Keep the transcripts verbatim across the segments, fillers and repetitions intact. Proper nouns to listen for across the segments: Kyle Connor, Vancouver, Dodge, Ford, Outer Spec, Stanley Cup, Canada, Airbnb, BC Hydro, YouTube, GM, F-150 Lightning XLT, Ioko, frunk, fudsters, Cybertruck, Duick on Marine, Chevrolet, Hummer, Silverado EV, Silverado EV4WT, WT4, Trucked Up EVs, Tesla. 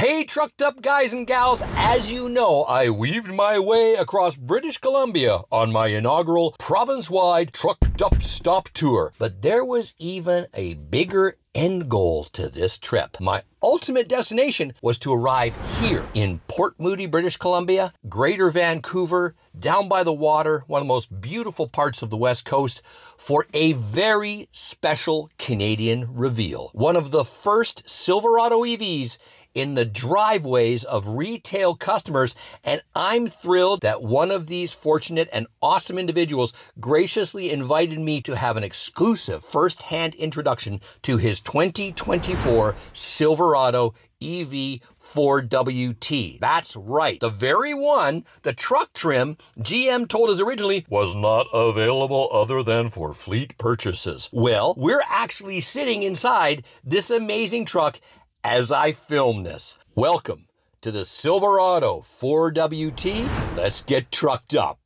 Hey, trucked up guys and gals, as you know, I weaved my way across British Columbia on my inaugural province-wide trucked up stop tour. But there was even a bigger end goal to this trip. My ultimate destination was to arrive here in Port Moody, British Columbia, Greater Vancouver, down by the water, one of the most beautiful parts of the West Coast, for a very special Canadian reveal. One of the first Silverado E Vs in the driveways of retail customers, and I'm thrilled that one of these fortunate and awesome individuals graciously invited me to have an exclusive first-hand introduction to his twenty twenty-four Silverado E V four W T. That's right, the very one the truck trim G M told us originally was not available other than for fleet purchases. Well, we're actually sitting inside this amazing truck as I film this. Welcome to the Silverado four W T. Let's get trucked up.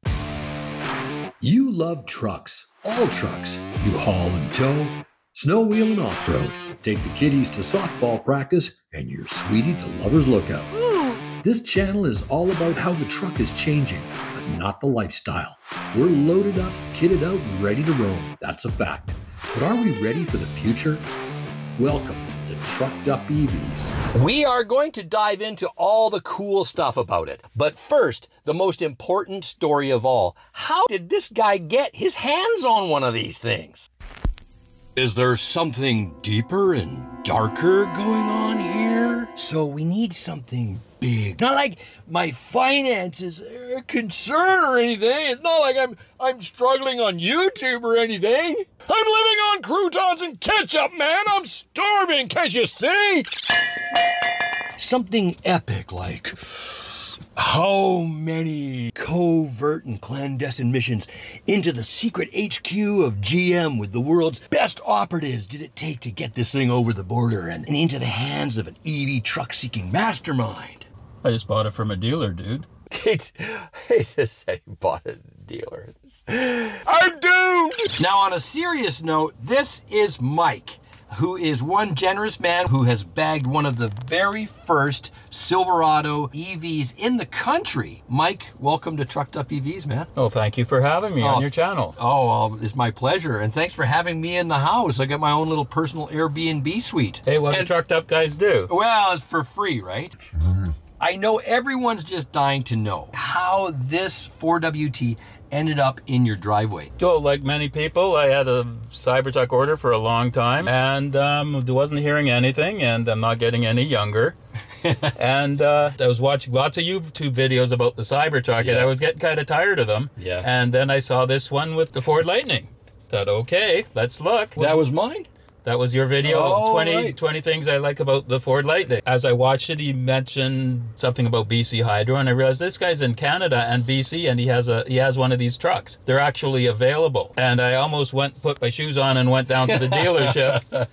You love trucks, all trucks. You haul and tow, snow wheel and off-road. Take the kiddies to softball practice and your sweetie to Lover's Lookout. Ooh. This channel is all about how the truck is changing, but not the lifestyle. We're loaded up, kitted out, and ready to roam. That's a fact. But are we ready for the future? Welcome to Trucked Up E Vs. We are going to dive into all the cool stuff about it. But first, the most important story of all. How did this guy get his hands on one of these things? Is there something deeper and darker going on here? So we need something big. Not like my finances are a concern or anything. It's not like I'm I'm struggling on YouTube or anything. I'm living on croutons and ketchup, man. I'm starving, can't you see? Something epic, like how many covert and clandestine missions into the secret H Q of G M with the world's best operatives did it take to get this thing over the border and, and into the hands of an E V truck-seeking mastermind? I just bought it from a dealer, dude. It's, I just said he bought it from a dealer. I'm doomed! Now, on a serious note, this is Mike, who is one generous man who has bagged one of the very first Silverado E Vs in the country. Mike, welcome to Trucked Up E Vs, man. Oh, thank you for having me oh, on your channel. Oh, well, it's my pleasure. And thanks for having me in the house. I got my own little personal Airbnb suite. Hey, what do Trucked Up guys do? Well, it's for free, right? Mm-hmm. I know everyone's just dying to know how this four W T ended up in your driveway. Well, like many people, I had a Cybertruck order for a long time and um, wasn't hearing anything, and I'm not getting any younger. And uh, I was watching lots of YouTube videos about the Cybertruck, yeah, and I was getting kind of tired of them. Yeah. And then I saw this one with the Ford Lightning. Thought, okay, let's look. That was mine? That was your video, oh, twenty, right. twenty things I like about the Ford Lightning. As I watched it, he mentioned something about B C Hydro, and I realized this guy's in Canada and B C, and he has a he has one of these trucks. They're actually available. And I almost went, put my shoes on and went down to the dealership.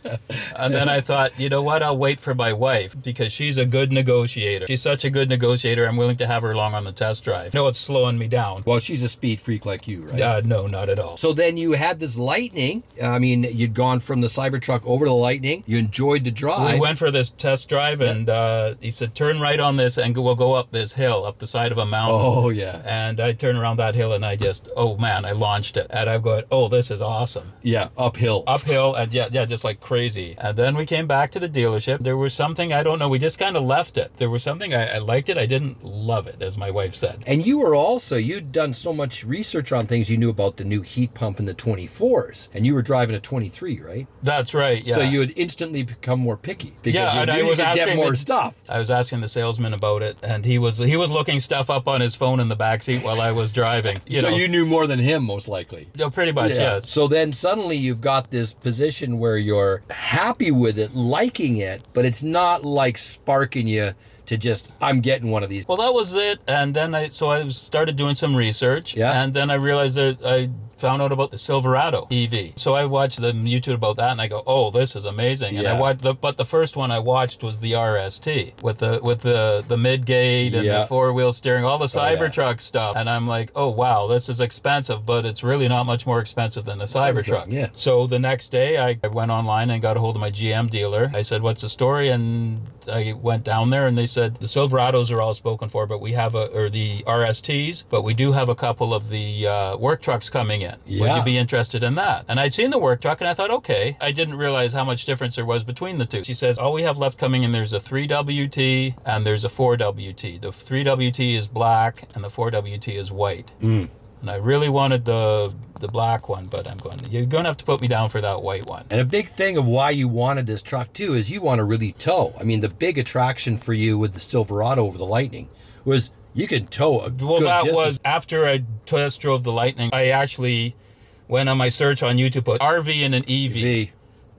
And then I thought, you know what, I'll wait for my wife, because she's a good negotiator. She's such a good negotiator, I'm willing to have her along on the test drive. No, it's slowing me down. Well, she's a speed freak like you, right? Uh, no, not at all. So then you had this Lightning. I mean, you'd gone from the Cyber truck over the Lightning. You enjoyed the drive. We went for this test drive, and uh, he said, turn right on this and we'll go up this hill, up the side of a mountain. Oh, yeah. And I turned around that hill and I just, oh man, I launched it. And I'm going, oh, this is awesome. Yeah, uphill. Uphill, and yeah, yeah, just like crazy. And then we came back to the dealership. There was something, I don't know, we just kind of left it. There was something, I, I liked it, I didn't love it, as my wife said. And you were also, you'd done so much research on things, you knew about the new heat pump in the twenty-fours, and you were driving a twenty-three, right? That's That's right, yeah. So you would instantly become more picky because yeah, you, you I was asking get more the, stuff. I was asking the salesman about it, and he was he was looking stuff up on his phone in the backseat while I was driving. You so know. you knew more than him, most likely. No, pretty much, yeah. Yes. So then suddenly you've got this position where you're happy with it, liking it, but it's not like sparking you to just, I'm getting one of these. Well, that was it. And then I, so I started doing some research, yeah, and then I realized that I found out about the Silverado E V. So I watched the YouTube about that and I go, oh, this is amazing. And yeah, I watched the, but the first one I watched was the R S T with the, with the, the mid gate and yeah, the four wheel steering, all the Cybertruck oh, yeah. stuff. And I'm like, oh, wow, this is expensive, but it's really not much more expensive than the Cybertruck. Cybertruck, yeah. So the next day I, I went online and got a hold of my G M dealer. I said, what's the story? And I went down there and they said the Silverados are all spoken for, but we have a, or the R S Ts, but we do have a couple of the uh, work trucks coming in. Yeah. Would you be interested in that? And I'd seen the work truck and I thought, okay. I didn't realize how much difference there was between the two. She says, all we have left coming in, there's a three W T and there's a four W T. The three W T is black and the four W T is white. Mm. And I really wanted the the black one, but I'm going to, you're going to have to put me down for that white one. And a big thing of why you wanted this truck too is you want to really tow. I mean, the big attraction for you with the Silverado over the Lightning was you could tow a well, good that distance. Was after I test drove the Lightning. I actually went on my search on YouTube, put R V and an E V, E V.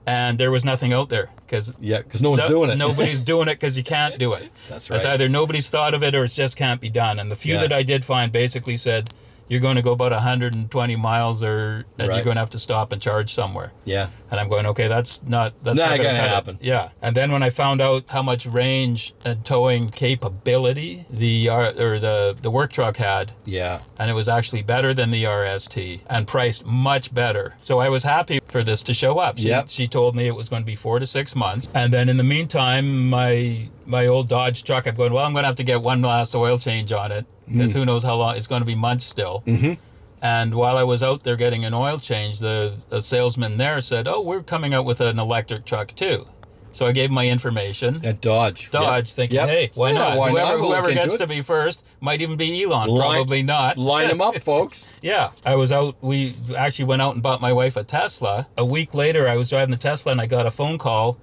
And there was nothing out there. Cause yeah, because no one's no, doing it. Nobody's doing it because you can't do it. That's right. It's either nobody's thought of it or it just can't be done. And the few yeah. that I did find basically said, you're going to go about one hundred twenty miles or and right. you're going to have to stop and charge somewhere. Yeah. And I'm going, okay, that's not, that's not, not going to happen. It. Yeah. And then when I found out how much range and towing capability the or the, the work truck had. Yeah. And it was actually better than the R S T and priced much better. So I was happy for this to show up. She, yep. she told me it was going to be four to six months. And then in the meantime, my, my old Dodge truck, I'm going, well, I'm going to have to get one last oil change on it. Because mm. who knows how long, it's going to be months still. Mm-hmm. And while I was out there getting an oil change, the, the salesman there said, oh, we're coming out with an electric truck too. So I gave my information. At Dodge. Dodge, yep. thinking, yep. hey, why yeah, not? Why whoever not? whoever gets to be first, might even be Elon, line, probably not. Line them up, folks. Yeah, I was out, we actually went out and bought my wife a Tesla. A week later, I was driving the Tesla and I got a phone call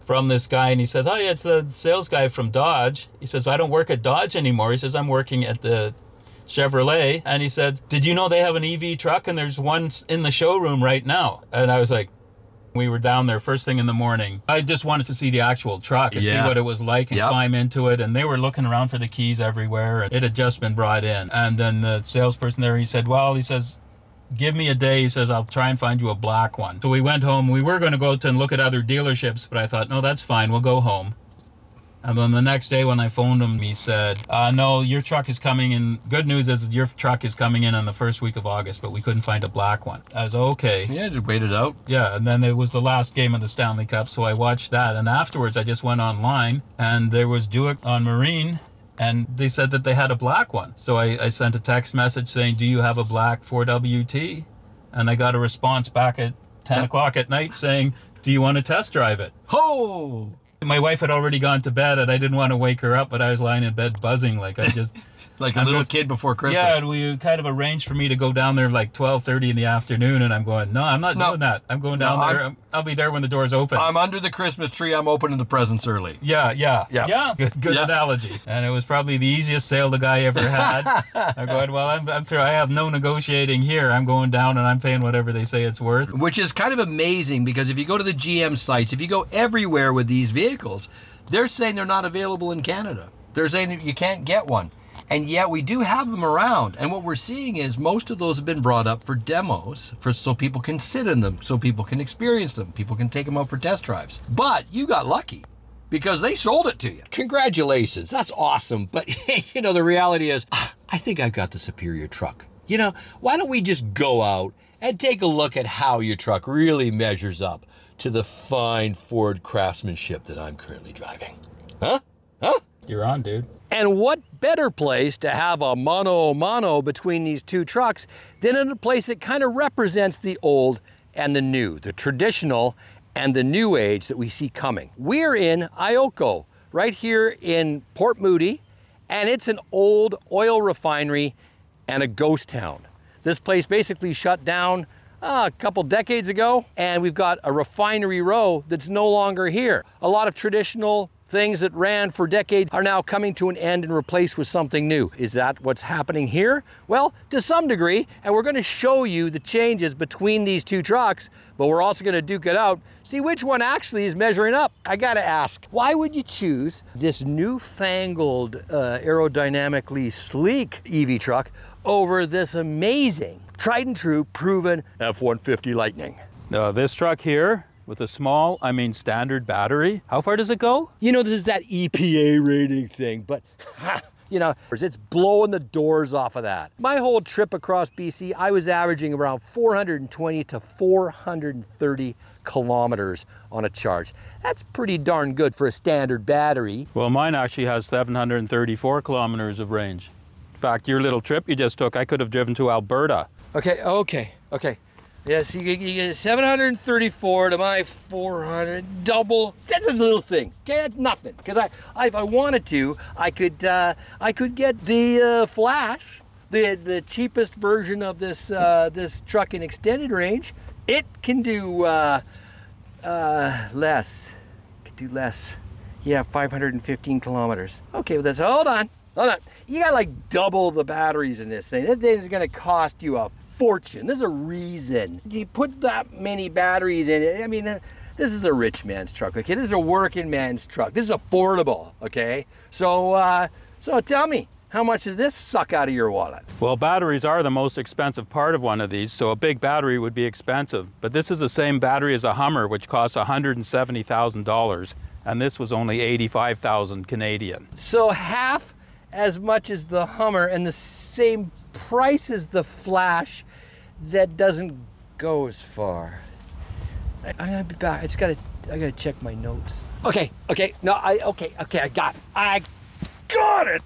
from this guy, and he says, oh yeah, it's the sales guy from Dodge. He says, well, I don't work at Dodge anymore. He says, I'm working at the Chevrolet. And he said, did you know they have an E V truck and there's one in the showroom right now? And I was like, we were down there first thing in the morning. I just wanted to see the actual truck and yeah. see what it was like and yep. climb into it. And they were looking around for the keys everywhere. And it had just been brought in. And then the salesperson there, he said, well, he says, give me a day. He says, I'll try and find you a black one. So we went home. We were going to go out and look at other dealerships, but I thought, no, that's fine. We'll go home. And then the next day when I phoned him, he said, uh, no, your truck is coming in. Good news is your truck is coming in on the first week of August, but we couldn't find a black one. I was okay. Yeah, just wait it out. Yeah, and then it was the last game of the Stanley Cup, so I watched that. And afterwards, I just went online, and there was Duick on Marine. And they said that they had a black one. So I, I sent a text message saying, do you have a black four W T? And I got a response back at ten o'clock at night saying, do you want to test drive it? Oh! My wife had already gone to bed and I didn't want to wake her up, but I was lying in bed buzzing like I just... like a I'm little just, kid before Christmas. Yeah, and we kind of arranged for me to go down there like twelve thirty in the afternoon, and I'm going, no, I'm not no, doing that. I'm going down no, there. I'm, I'll be there when the door's open. I'm under the Christmas tree. I'm opening the presents early. Yeah, yeah, yeah. yeah. Good, good yeah. analogy. And it was probably the easiest sale the guy ever had. I'm going, well, I'm, I'm through. I have no negotiating here. I'm going down, and I'm paying whatever they say it's worth. Which is kind of amazing, because if you go to the G M sites, if you go everywhere with these vehicles, they're saying they're not available in Canada. They're saying that you can't get one. And yet we do have them around. And what we're seeing is most of those have been brought up for demos, for so people can sit in them, so people can experience them, people can take them out for test drives. But you got lucky, because they sold it to you. Congratulations, that's awesome. But you know, the reality is, ah, I think I've got the superior truck. You know, why don't we just go out and take a look at how your truck really measures up to the fine Ford craftsmanship that I'm currently driving? Huh? Huh? You're on, dude. And what better place to have a mano-a-mano between these two trucks than in a place that kind of represents the old and the new, the traditional and the new age that we see coming. We're in Ioko, right here in Port Moody, and it's an old oil refinery and a ghost town. This place basically shut down Uh, a couple decades ago, and we've got a refinery row that's no longer here. A lot of traditional things that ran for decades are now coming to an end and replaced with something new. Is that what's happening here? Well, to some degree, and we're going to show you the changes between these two trucks, but we're also going to duke it out, see which one actually is measuring up. I got to ask, why would you choose this newfangled, uh, aerodynamically sleek E V truck over this amazing, tried and true, proven F one fifty Lightning? Now, this truck here, with a small, I mean standard battery, how far does it go? You know, this is that E P A rating thing, but ha, you know, it's blowing the doors off of that. My whole trip across B C, I was averaging around four hundred twenty to four hundred thirty kilometers on a charge. That's pretty darn good for a standard battery. Well, mine actually has seven hundred thirty-four kilometers of range. In fact, your little trip you just took, I could have driven to Alberta. Okay, okay, okay. Yes, you get seven hundred thirty-four to my four hundred, double. That's a little thing. Okay, that's nothing. Because I, I, if I wanted to, I could, uh, I could get the uh, Flash, the the cheapest version of this uh, this truck in extended range. It can do uh, uh, less. It can do less. Yeah, five hundred fifteen kilometers. Okay, well that's hold on, hold on. You got like double the batteries in this thing. This thing is going to cost you a fortune. There's a reason you put that many batteries in it. I mean, uh, this is a rich man's truck. Okay, this is a working man's truck. This is affordable. Okay, so uh, so tell me, how much did this suck out of your wallet? Well, batteries are the most expensive part of one of these, so a big battery would be expensive. But this is the same battery as a Hummer, which costs one hundred seventy thousand dollars, and this was only eighty-five thousand Canadian. So half as much as the Hummer, and the same price as the Flash. That doesn't go as far. I, I'm gonna be back. I just gotta, I gotta check my notes. Okay, okay, no, I, okay, okay, I got it. I got it!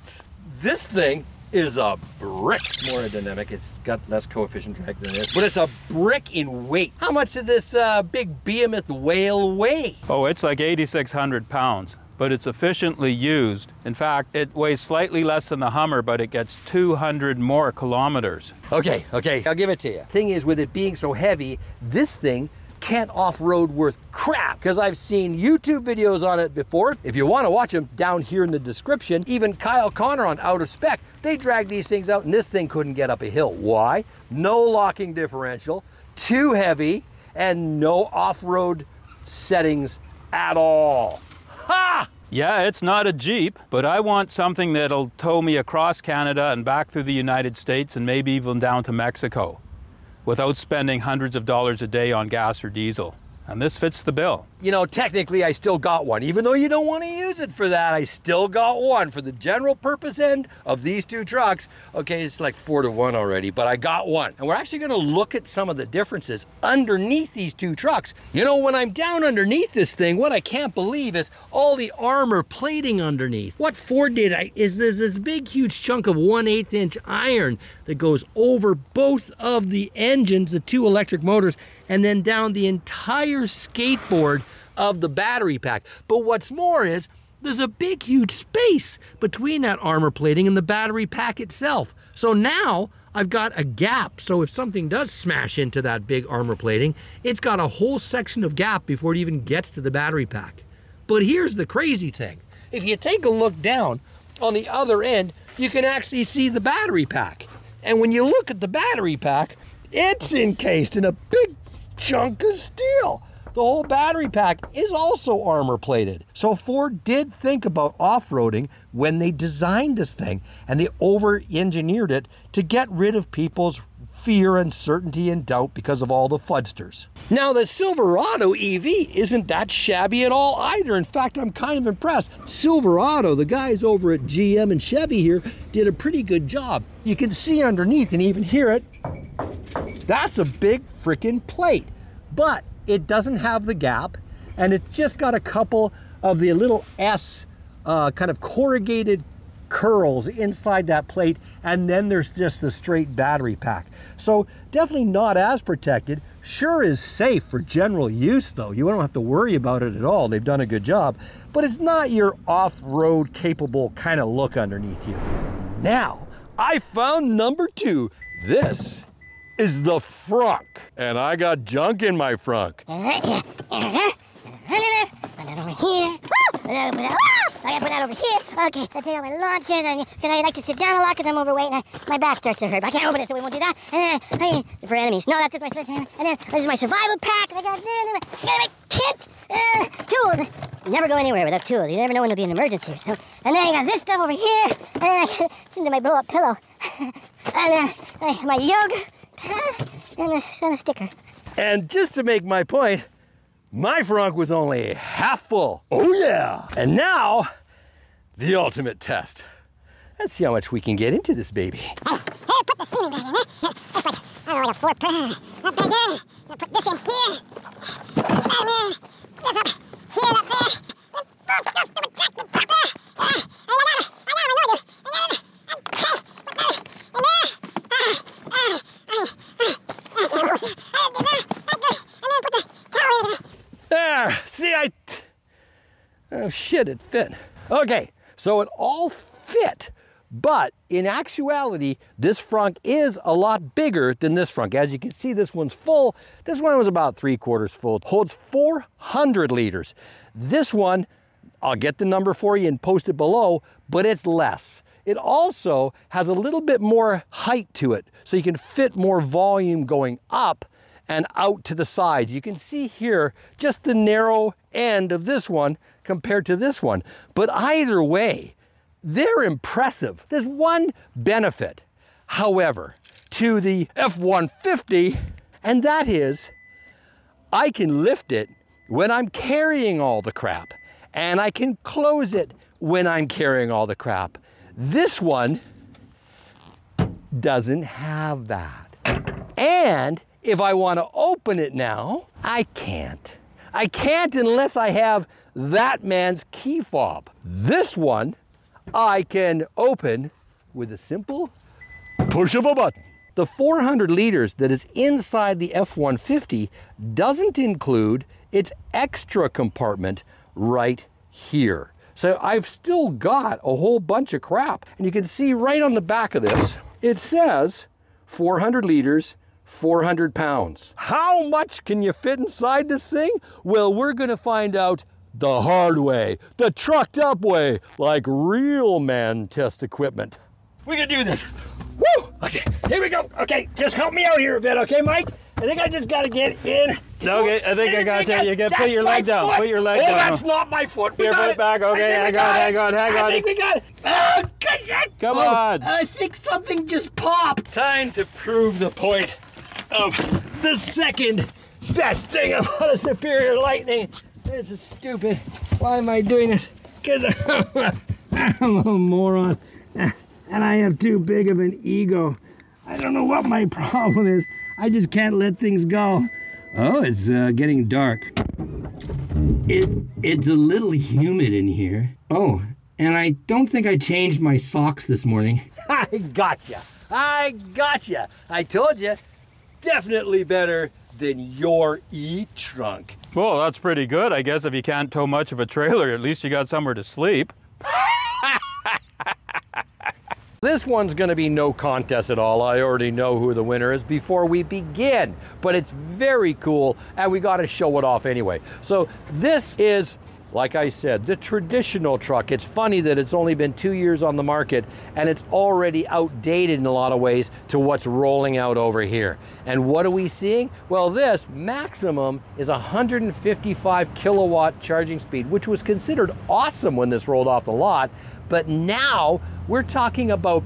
This thing is a brick. More aerodynamic, it's got less coefficient drag than this, but it's a brick in weight. How much did this uh, big behemoth whale weigh? Oh, it's like eighty-six hundred pounds, but it's efficiently used. In fact, it weighs slightly less than the Hummer, but it gets two hundred more kilometers. Okay, okay, I'll give it to you. Thing is, with it being so heavy, this thing can't off-road worth crap, because I've seen YouTube videos on it before. If you want to watch them, down here in the description, even Kyle Connor on Outer Spec, they dragged these things out and this thing couldn't get up a hill. Why? No locking differential, too heavy, and no off-road settings at all. Ha! Yeah, it's not a Jeep, but I want something that'll tow me across Canada and back through the United States and maybe even down to Mexico without spending hundreds of dollars a day on gas or diesel. And this fits the bill. You know, technically I still got one. Even though you don't want to use it for that, I still got one for the general purpose end of these two trucks. Okay, it's like four to one already, but I got one. And we're actually going to look at some of the differences underneath these two trucks. You know, when I'm down underneath this thing, what I can't believe is all the armor plating underneath. What Ford did I, is there's this big, huge chunk of one eighth inch iron that goes over both of the engines, the two electric motors, and then down the entire skateboard of the battery pack. But what's more is there's a big huge space between that armor plating and the battery pack itself. So now I've got a gap, so if something does smash into that big armor plating, it's got a whole section of gap before it even gets to the battery pack. But here's the crazy thing. If you take a look down on the other end, you can actually see the battery pack. And when you look at the battery pack, it's encased in a big chunk of steel. The whole battery pack is also armor plated. So Ford did think about off-roading when they designed this thing, and they over-engineered it to get rid of people's fear, uncertainty, and doubt because of all the fudsters. Now the Silverado E V isn't that shabby at all either. In fact, I'm kind of impressed. Silverado, the guys over at G M and Chevy here, did a pretty good job. You can see underneath and even hear it. That's a big freaking plate. But it doesn't have the gap, and it's just got a couple of the little S uh, kind of corrugated curls inside that plate, and then there's just the straight battery pack. So definitely not as protected. Sure is safe for general use though. You don't have to worry about it at all. They've done a good job, but it's not your off-road capable kind of look underneath you. Now, I found number two. This is the frunk, and I got junk in my frunk. I gotta put that over here. Okay, I'll take out my lawn chairs because I like to sit down a lot because I'm overweight and I, my back starts to hurt. But I can't open it, so we won't do that. And then I, I, for enemies. No, that's just my sledgehammer. And then this is my survival pack. And I got, I got my kit. Uh, tools. You never go anywhere without tools. You never know when there'll be an emergency. So, and then I got this stuff over here. And then I into my blow-up pillow. And uh, I, my yoga. And a, and a sticker. And just to make my point, my frunk was only half full. Oh yeah! And now, the ultimate test. Let's see how much we can get into this baby. Hey, hey, put the ceiling guy in there. That's like, I don't know, like a four pound. Up there, there. Now put this in here. Down there. This up here, up there. Then both those stupid jack up there. Ah, I got it. I got it. I know you. I got it. I got it. In there. Ah, ah, ah, ah. I can't move. I did that. That's good. And then put the towel in there. There. See, I. T oh shit, it fit. Okay, so it all fit. But in actuality, this frunk is a lot bigger than this frunk. As you can see, this one's full. This one was about three quarters full. It holds four hundred liters. This one, I'll get the number for you and post it below, but it's less. It also has a little bit more height to it, so you can fit more volume going up and out to the sides. You can see here just the narrow end of this one compared to this one. But either way, they're impressive. There's one benefit, however, to the F one fifty, and that is I can lift it when I'm carrying all the crap, and I can close it when I'm carrying all the crap. This one doesn't have that. And if I want to open it now, I can't. I can't unless I have that man's key fob. This one I can open with a simple push of a button. The four hundred liters that is inside the F one fifty doesn't include its extra compartment right here. So I've still got a whole bunch of crap. And you can see right on the back of this, it says four hundred liters, four hundred pounds. How much can you fit inside this thing? Well, we're gonna find out the hard way, the trucked up way, like real man test equipment. We can do this. Woo! Okay, here we go. Okay, just help me out here a bit, okay, Mike? I think I just gotta get in. Okay, I think I got you. You gotta put your leg down. Put your leg down. Oh, that's not my foot. We got it back. Okay, hang on, hang on, hang on. I think we got it. Oh, come on. I think something just popped. Time to prove the point of the second best thing about a Superior Lightning. This is stupid. Why am I doing this? Because I'm a moron. And I have too big of an ego. I don't know what my problem is. I just can't let things go. Oh, it's uh, getting dark. It, it's a little humid in here. Oh, and I don't think I changed my socks this morning. I gotcha. I gotcha. I told you. Definitely better than your e-trunk. Well, that's pretty good, I guess. If you can't tow much of a trailer, at least you got somewhere to sleep. This one's gonna be no contest at all. I already know who the winner is before we begin, but it's very cool and we gotta show it off anyway. So this is, like I said, the traditional truck. It's funny that it's only been two years on the market and it's already outdated in a lot of ways to what's rolling out over here. And what are we seeing? Well, this maximum is one hundred fifty-five kilowatt charging speed, which was considered awesome when this rolled off the lot. But now we're talking about,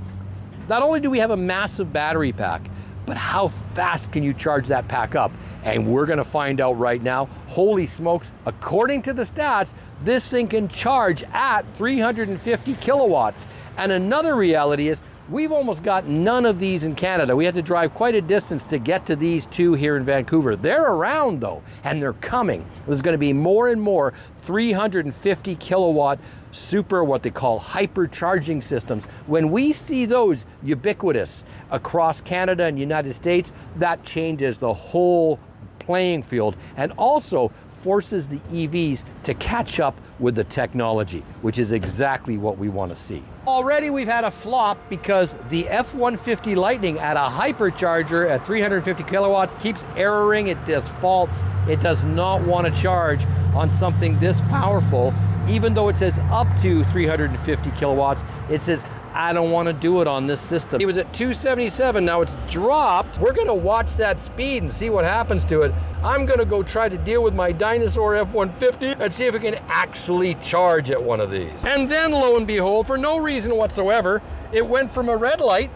not only do we have a massive battery pack, but how fast can you charge that pack up? And we're gonna find out right now. Holy smokes, according to the stats, this thing can charge at three hundred fifty kilowatts. And another reality is, we've almost got none of these in Canada. We had to drive quite a distance to get to these two here in Vancouver. They're around though, and they're coming. There's gonna be more and more three hundred fifty kilowatt super, what they call hyper charging systems. When we see those ubiquitous across Canada and United States, that changes the whole playing field and also forces the E Vs to catch up with the technology, which is exactly what we want to see. Already we've had a flop because the F one fifty Lightning at a hypercharger at three hundred fifty kilowatts keeps erroring, it defaults. It does not want to charge on something this powerful. Even though it says up to three hundred fifty kilowatts, it says, I don't want to do it on this system. It was at two seventy-seven, now it's dropped. We're gonna watch that speed and see what happens to it. I'm gonna go try to deal with my dinosaur F one fifty and see if it can actually charge at one of these. And then lo and behold, for no reason whatsoever, it went from a red light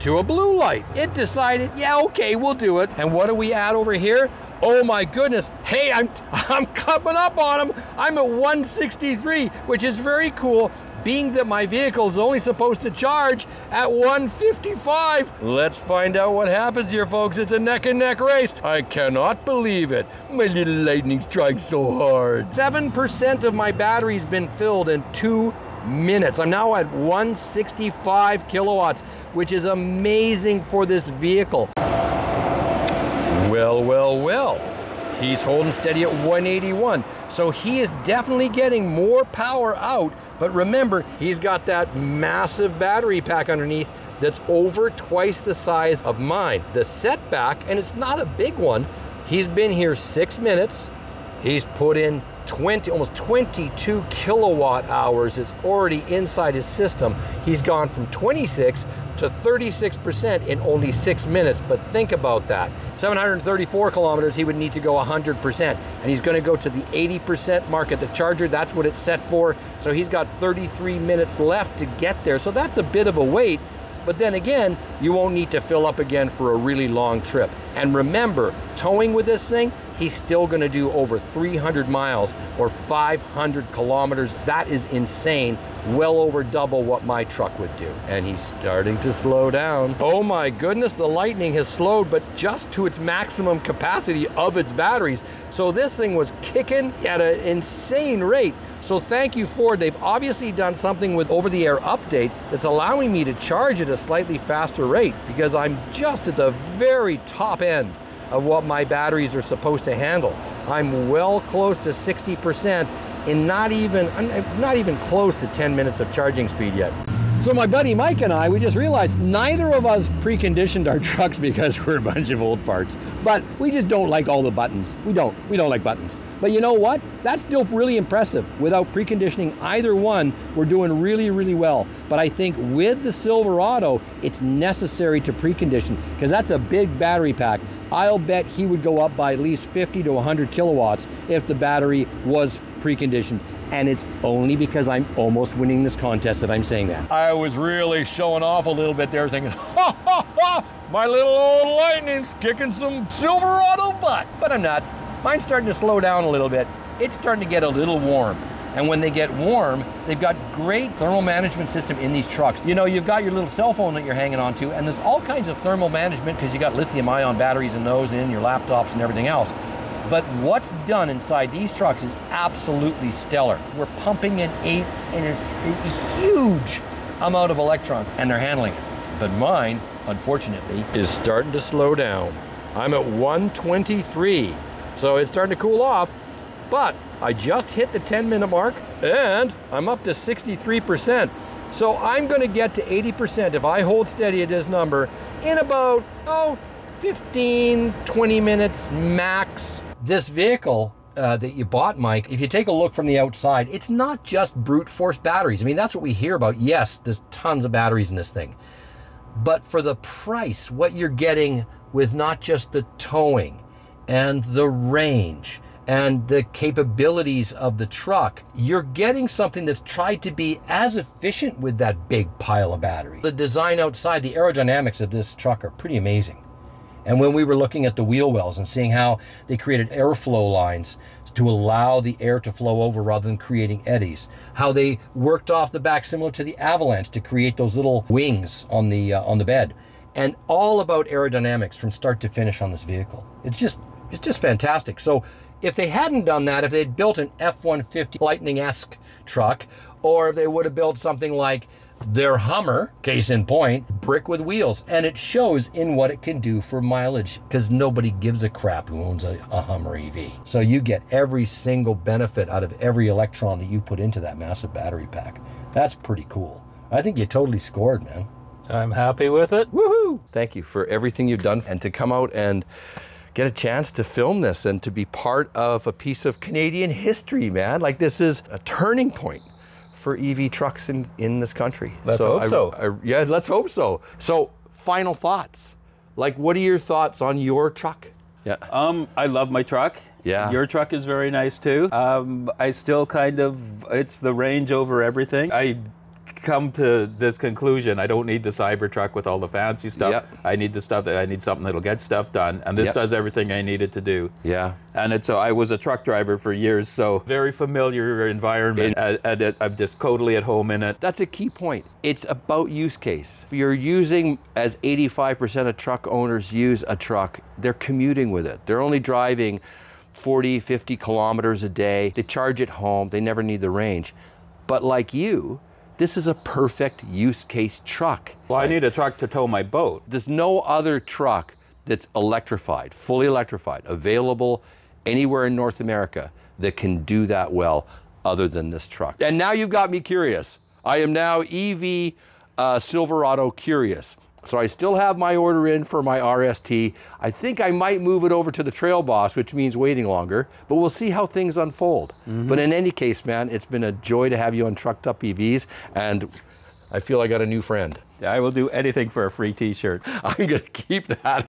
to a blue light. It decided, yeah, okay, we'll do it. And what do we add over here? Oh my goodness, hey, I'm, I'm coming up on them. I'm at one sixty-three, which is very cool. being that my vehicle is only supposed to charge at one fifty-five. Let's find out what happens here, folks. It's a neck and neck race. I cannot believe it. My little Lightning's trying so hard. seven percent of my battery's been filled in two minutes. I'm now at one sixty-five kilowatts, which is amazing for this vehicle. Well, well, well. He's holding steady at one eighty-one. So he is definitely getting more power out, but remember, he's got that massive battery pack underneath that's over twice the size of mine. The setback, and it's not a big one, he's been here six minutes, he's put in twenty, almost twenty-two kilowatt hours is already inside his system. He's gone from twenty-six to thirty-six percent in only six minutes, but think about that. seven hundred thirty-four kilometers, he would need to go one hundred percent, and he's gonna go to the eighty percent mark at the charger. That's what it's set for. So he's got thirty-three minutes left to get there. So that's a bit of a wait, but then again, you won't need to fill up again for a really long trip. And remember, towing with this thing, he's still gonna do over three hundred miles or five hundred kilometers. That is insane. Well over double what my truck would do. And he's starting to slow down. Oh my goodness, the Lightning has slowed, but just to its maximum capacity of its batteries. So this thing was kicking at an insane rate. So thank you, Ford. They've obviously done something with over-the-air update that's allowing me to charge at a slightly faster rate, because I'm just at the very top end of what my batteries are supposed to handle. I'm well close to sixty percent in not even, I'm not even close to ten minutes of charging speed yet. So my buddy Mike and I, we just realized neither of us preconditioned our trucks because we're a bunch of old farts, but we just don't like all the buttons. We don't, we don't like buttons. But you know what? That's still really impressive. Without preconditioning either one, we're doing really, really well. But I think with the Silverado, it's necessary to precondition, because that's a big battery pack. I'll bet he would go up by at least fifty to one hundred kilowatts if the battery was preconditioned. And it's only because I'm almost winning this contest that I'm saying that. I was really showing off a little bit there, thinking, ha ha ha, my little old Lightning's kicking some Silverado butt. But I'm not. Mine's starting to slow down a little bit. It's starting to get a little warm. And when they get warm, they've got great thermal management system in these trucks. You know, you've got your little cell phone that you're hanging on to, and there's all kinds of thermal management because you got lithium ion batteries in those and in your laptops and everything else. But what's done inside these trucks is absolutely stellar. We're pumping in eight, and it's a huge amount of electrons, and they're handling it. But mine, unfortunately, is starting to slow down. I'm at one twenty-three, so it's starting to cool off, but I just hit the ten minute mark, and I'm up to sixty-three percent. So I'm gonna get to eighty percent if I hold steady at this number in about, oh, fifteen, twenty minutes max. This vehicle uh, that you bought, Mike, if you take a look from the outside, it's not just brute force batteries. I mean, that's what we hear about. Yes, there's tons of batteries in this thing. But for the price, what you're getting with not just the towing and the range and the capabilities of the truck, you're getting something that's tried to be as efficient with that big pile of batteries. The design outside, the aerodynamics of this truck are pretty amazing. And when we were looking at the wheel wells and seeing how they created airflow lines to allow the air to flow over rather than creating eddies, how they worked off the back similar to the Avalanche to create those little wings on the, uh, on the bed, and all about aerodynamics from start to finish on this vehicle. It's just, it's just fantastic. So if they hadn't done that, if they'd built an F one fifty Lightning-esque truck, or if they would have built something like their Hummer, case in point, brick with wheels, and it shows in what it can do for mileage, because nobody gives a crap who owns a, a Hummer E V. So you get every single benefit out of every electron that you put into that massive battery pack. That's pretty cool. I think you totally scored, man. I'm happy with it. Woohoo! Thank you for everything you've done, and to come out and get a chance to film this and to be part of a piece of Canadian history, man. Like, this is a turning point for E V trucks in, in this country. Let's so hope I, so. I, yeah, let's hope so. So, final thoughts. Like, what are your thoughts on your truck? Yeah. Um, I love my truck. Yeah. Your truck is very nice too. Um, I still kind of, it's the range over everything. I come to this conclusion. I don't need the Cybertruck with all the fancy stuff. Yep. I need the stuff that I need something that'll get stuff done, and this yep. does everything I needed to do. Yeah. And it's so I was a truck driver for years, so very familiar environment, and, and it, I'm just totally at home in it. That's a key point. It's about use case. If you're using, as eighty-five percent of truck owners use a truck, they're commuting with it. They're only driving forty, fifty kilometers a day. They charge at home. They never need the range. But like you, this is a perfect use case truck. Well, I need a truck to tow my boat. There's no other truck that's electrified, fully electrified, available anywhere in North America that can do that well other than this truck. And now you've got me curious. I am now E V uh, Silverado curious. So I still have my order in for my R S T. I think I might move it over to the Trail Boss, which means waiting longer, but we'll see how things unfold. Mm-hmm. But in any case, man, it's been a joy to have you on Trucked Up E Vs, and I feel I got a new friend. I will do anything for a free t-shirt. I'm gonna keep that.